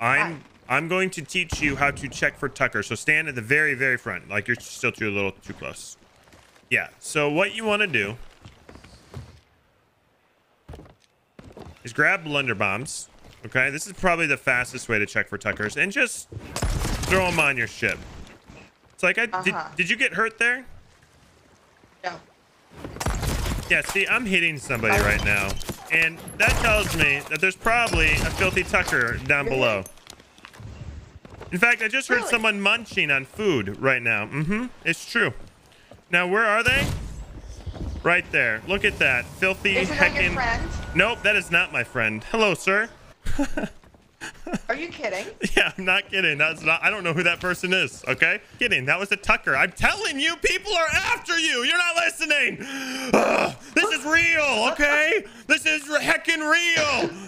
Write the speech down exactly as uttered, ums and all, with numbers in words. I'm I'm going to teach you how to check for Tucker. So stand at the very, very front. Like you're still too a little too close. Yeah. So what you want to do is grab blunderbombs. Okay. This is probably the fastest way to check for Tuckers, and just throw them on your ship. It's like I uh-huh. did. Did you get hurt there? No. Yeah. See, I'm hitting somebody uh-huh. right now, and that tells me that there's probably a filthy Tucker down really? below. In fact, I just heard really? someone munching on food right now. Mm-hmm. It's true. Now, where are they? Right there. Look at that. Filthy, is it heckin'... Not your friend? Nope, that is not my friend. Hello, sir. Are you kidding? Yeah, I'm not kidding. That's not... I don't know who that person is, okay? Kidding. That was a Tucker. I'm telling you, people are after you. You're not listening. Ugh, this is real, okay? This is heckin' real.